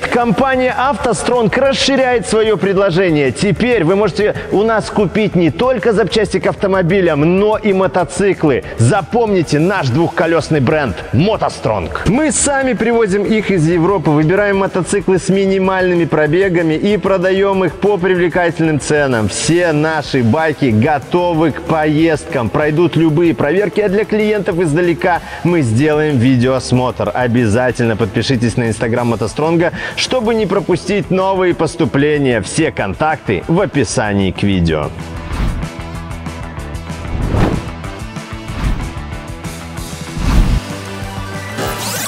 Привет! Компания «АвтоСтронг» расширяет свое предложение. Теперь вы можете у нас купить не только запчасти к автомобилям, но и мотоциклы. Запомните наш двухколесный бренд «МотоСтронг». Мы сами привозим их из Европы, выбираем мотоциклы с минимальными пробегами и продаем их по привлекательным ценам. Все наши байки готовы к поездкам, пройдут любые проверки, а для клиентов издалека мы сделаем видеоосмотр. Обязательно подпишитесь на инстаграм «МотоСтронга», чтобы не пропустить новые поступления. Все контакты в описании к видео.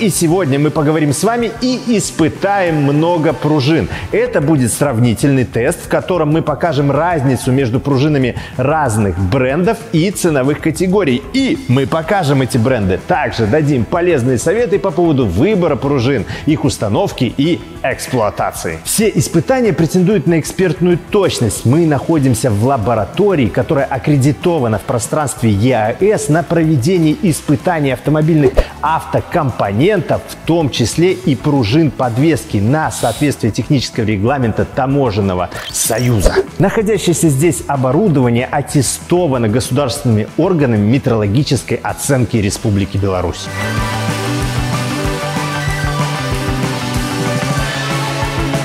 И сегодня мы поговорим с вами и испытаем много пружин. Это будет сравнительный тест, в котором мы покажем разницу между пружинами разных брендов и ценовых категорий. И мы покажем эти бренды. Также дадим полезные советы по поводу выбора пружин, их установки и эксплуатации. Все испытания претендуют на экспертную точность. Мы находимся в лаборатории, которая аккредитована в пространстве EAS на проведение испытаний автомобильных автокомпонентов, в том числе и пружин подвески, на соответствие технического регламента Таможенного союза. Находящееся здесь оборудование аттестовано государственными органами метрологической оценки Республики Беларусь.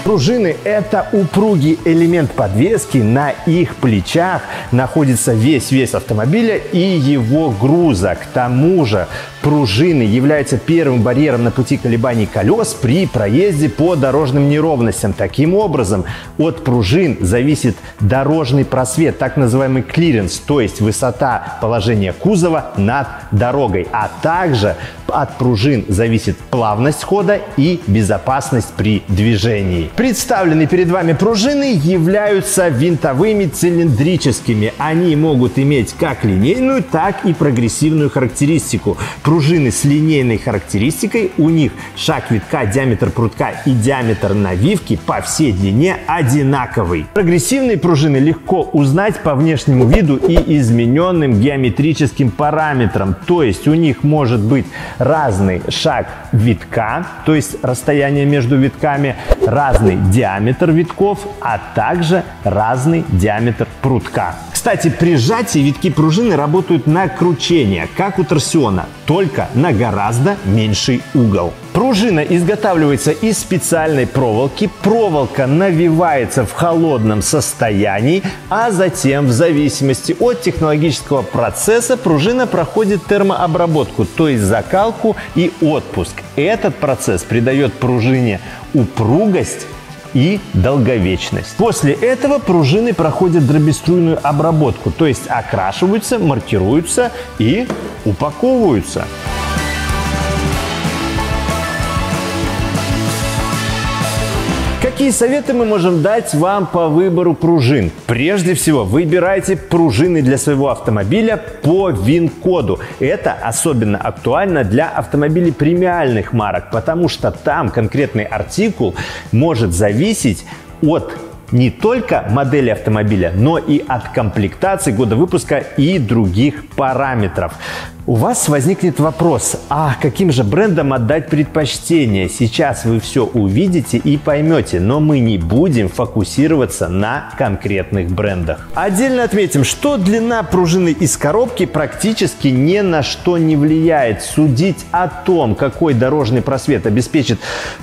Пружины – это упругий элемент подвески, на их плечах находится весь вес автомобиля и его груза. К тому же пружины являются первым барьером на пути колебаний колес при проезде по дорожным неровностям. Таким образом, от пружин зависит дорожный просвет, так называемый клиренс, то есть высота положения кузова над дорогой, а также от пружин зависит плавность хода и безопасность при движении. Представленные перед вами пружины являются винтовыми цилиндрическими. Они могут иметь как линейную, так и прогрессивную характеристику. Пружины с линейной характеристикой, у них шаг витка, диаметр прутка и диаметр навивки по всей длине одинаковый. Прогрессивные пружины легко узнать по внешнему виду и измененным геометрическим параметрам. То есть у них может быть разный шаг витка, то есть расстояние между витками, разный диаметр витков, а также разный диаметр прутка. Кстати, при сжатии витки пружины работают на кручение, как у торсиона, только на гораздо меньший угол. Пружина изготавливается из специальной проволоки. Проволока навивается в холодном состоянии, а затем в зависимости от технологического процесса пружина проходит термообработку, то есть закалку и отпуск. Этот процесс придает пружине упругость и долговечность. После этого пружины проходят дробеструйную обработку, то есть окрашиваются, маркируются и упаковываются. Какие советы мы можем дать вам по выбору пружин? Прежде всего, выбирайте пружины для своего автомобиля по ВИН-коду. Это особенно актуально для автомобилей премиальных марок, потому что там конкретный артикул может зависеть от не только модели автомобиля, но и от комплектации, года выпуска и других параметров. У вас возникнет вопрос, а каким же брендам отдать предпочтение? Сейчас вы все увидите и поймете, но мы не будем фокусироваться на конкретных брендах. Отдельно отметим, что длина пружины из коробки практически ни на что не влияет. Судить о том, какой дорожный просвет обеспечит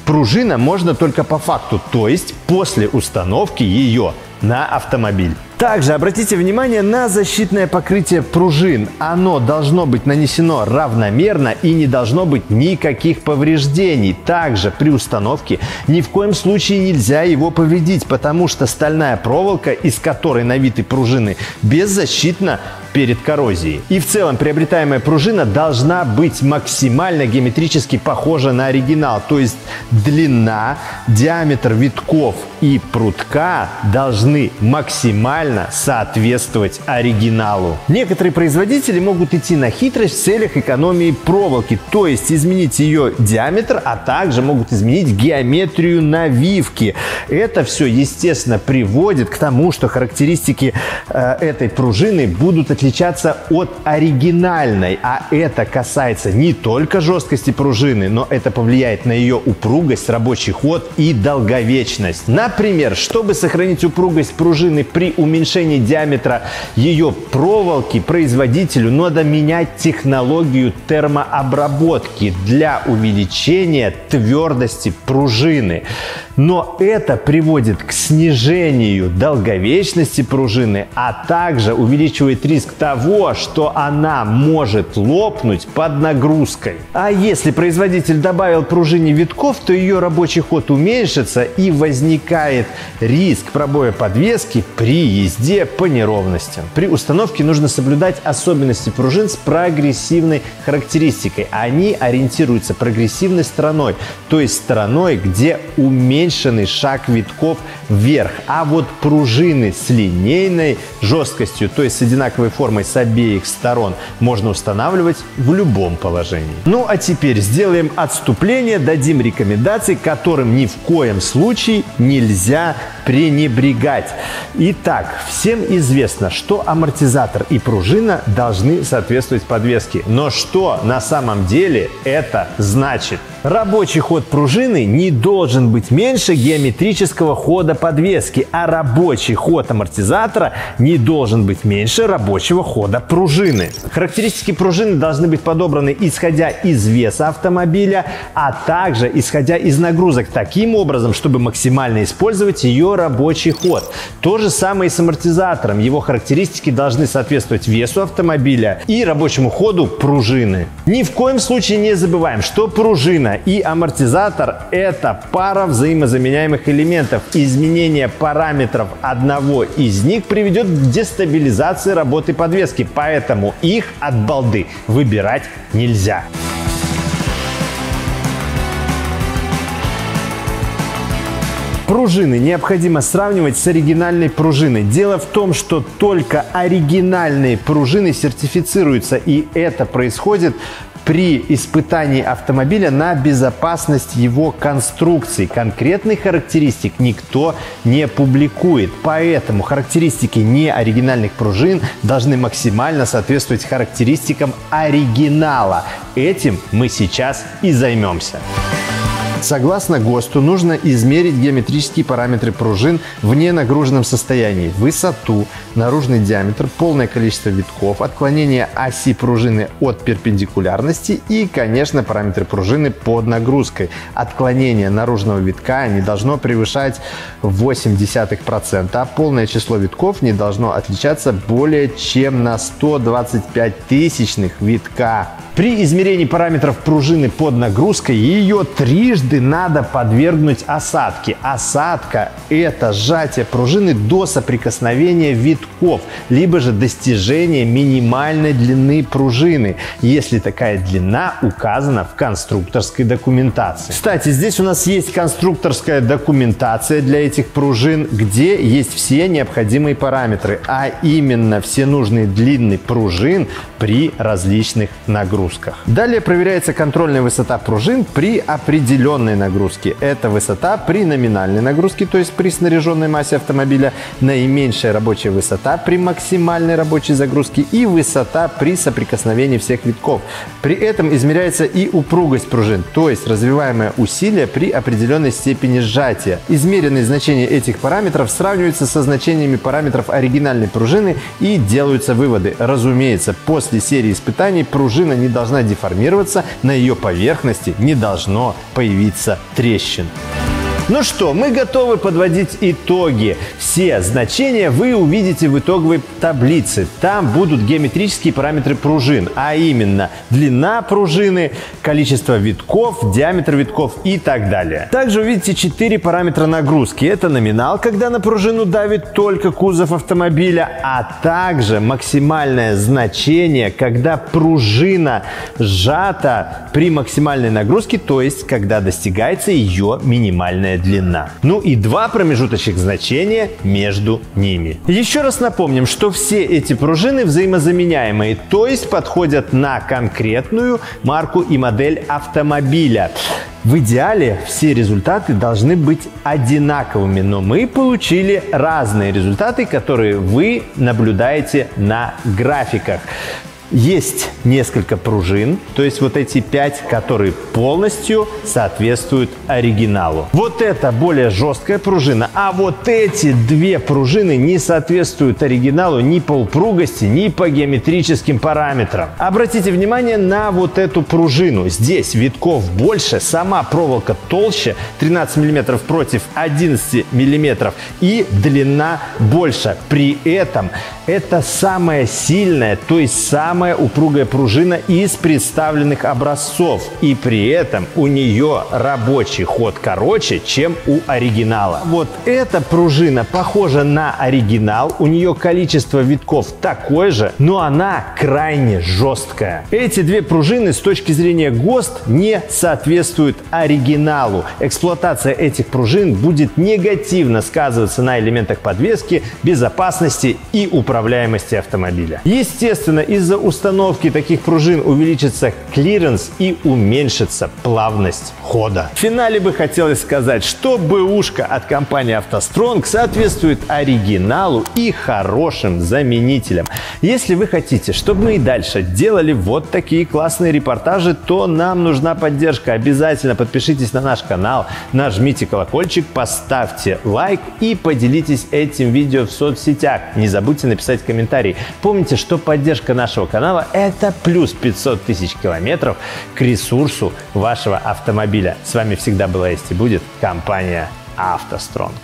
пружина, можно только по факту, то есть после установки ее на автомобиль. Также обратите внимание на защитное покрытие пружин. Оно должно быть нанесено равномерно и не должно быть никаких повреждений. Также при установке ни в коем случае нельзя его повредить, потому что стальная проволока, из которой навиты пружины, беззащитна перед коррозией. И в целом приобретаемая пружина должна быть максимально геометрически похожа на оригинал. То есть длина, диаметр витков и прутка должны максимально соответствовать оригиналу. Некоторые производители могут идти на хитрость в целях экономии проволоки, то есть изменить ее диаметр, а также могут изменить геометрию навивки. Это все, естественно, приводит к тому, что характеристики этой пружины будут отличаться отличаться от оригинальной, а это касается не только жесткости пружины, но это повлияет на ее упругость, рабочий ход и долговечность. Например, чтобы сохранить упругость пружины при уменьшении диаметра ее проволоки, производителю надо менять технологию термообработки для увеличения твердости пружины. Но это приводит к снижению долговечности пружины, а также увеличивает риск того, что она может лопнуть под нагрузкой. А если производитель добавил пружине витков, то ее рабочий ход уменьшится и возникает риск пробоя подвески при езде по неровностям. При установке нужно соблюдать особенности пружин с прогрессивной характеристикой. Они ориентируются прогрессивной стороной, то есть стороной, где уменьшенный шаг витков вверх. А вот пружины с линейной жесткостью, то есть с одинаковой формой с обеих сторон, можно устанавливать в любом положении. Ну а теперь сделаем отступление, дадим рекомендации, которым ни в коем случае нельзя пренебрегать. Итак, всем известно, что амортизатор и пружина должны соответствовать подвеске. Но что на самом деле это значит? Рабочий ход пружины не должен быть меньше геометрического хода подвески, а рабочий ход амортизатора не должен быть меньше рабочего хода пружины. Характеристики пружины должны быть подобраны исходя из веса автомобиля, а также исходя из нагрузок, таким образом, чтобы максимально использовать ее рабочий ход. То же самое и с амортизатором. Его характеристики должны соответствовать весу автомобиля и рабочему ходу пружины. Ни в коем случае не забываем, что пружина и амортизатор – это пара взаимозаменяемых элементов. Изменение параметров одного из них приведет к дестабилизации работы подвески, поэтому их от балды выбирать нельзя. Пружины необходимо сравнивать с оригинальной пружиной. Дело в том, что только оригинальные пружины сертифицируются, и это происходит при испытании автомобиля на безопасность его конструкции. Конкретных характеристик никто не публикует, поэтому характеристики неоригинальных пружин должны максимально соответствовать характеристикам оригинала. Этим мы сейчас и займемся. Согласно ГОСТу, нужно измерить геометрические параметры пружин в ненагруженном состоянии: высоту, наружный диаметр, полное количество витков, отклонение оси пружины от перпендикулярности и, конечно, параметры пружины под нагрузкой. Отклонение наружного витка не должно превышать 0,8%, а полное число витков не должно отличаться более чем на 125 тысячных витка. При измерении параметров пружины под нагрузкой ее трижды надо подвергнуть осадке. Осадка – это сжатие пружины до соприкосновения витков, либо же достижение минимальной длины пружины, если такая длина указана в конструкторской документации. Кстати, здесь у нас есть конструкторская документация для этих пружин, где есть все необходимые параметры, а именно все нужные длины пружин при различных нагрузках. Далее проверяется контрольная высота пружин при определенной нагрузке. Это высота при номинальной нагрузке, то есть при снаряженной массе автомобиля, наименьшая рабочая высота при максимальной рабочей загрузке и высота при соприкосновении всех витков. При этом измеряется и упругость пружин, то есть развиваемое усилие при определенной степени сжатия. Измеренные значения этих параметров сравниваются со значениями параметров оригинальной пружины и делаются выводы. Разумеется, после серии испытаний пружина не должна деформироваться, на ее поверхности не должно появиться трещин. Ну что, мы готовы подводить итоги. Все значения вы увидите в итоговой таблице. Там будут геометрические параметры пружин, а именно длина пружины, количество витков, диаметр витков и так далее. Также увидите 4 параметра нагрузки. Это номинал, когда на пружину давит только кузов автомобиля, а также максимальное значение, когда пружина сжата при максимальной нагрузке, то есть когда достигается ее минимальная максимальная длина. Ну и два промежуточных значения между ними. Еще раз напомним, что все эти пружины взаимозаменяемые, то есть подходят на конкретную марку и модель автомобиля. В идеале все результаты должны быть одинаковыми, но мы получили разные результаты, которые вы наблюдаете на графиках. Есть несколько пружин, то есть вот эти 5, которые полностью соответствуют оригиналу. Вот это более жесткая пружина, а вот эти две пружины не соответствуют оригиналу ни по упругости, ни по геометрическим параметрам. Обратите внимание на вот эту пружину. Здесь витков больше, сама проволока толще, 13 мм против 11 мм, и длина больше. При этом это самая сильная, то есть самая упругая пружина из представленных образцов, и при этом у нее рабочий ход короче, чем у оригинала. Вот эта пружина похожа на оригинал, у нее количество витков такое же, но она крайне жесткая. Эти две пружины с точки зрения ГОСТ не соответствуют оригиналу. Эксплуатация этих пружин будет негативно сказываться на элементах подвески, безопасности и управляемости автомобиля. Естественно, из-за установки таких пружин увеличится клиренс и уменьшится плавность хода. В финале бы хотелось сказать, что БУшка от компании АвтоСтронг соответствует оригиналу и хорошим заменителям. Если вы хотите, чтобы мы и дальше делали вот такие классные репортажи, то нам нужна поддержка. Обязательно подпишитесь на наш канал, нажмите колокольчик, поставьте лайк и поделитесь этим видео в соцсетях. Не забудьте написать комментарий. Помните, что поддержка нашего канала – это плюс 500 тысяч километров к ресурсу вашего автомобиля. С вами всегда была, есть и будет компания «АвтоСтронг».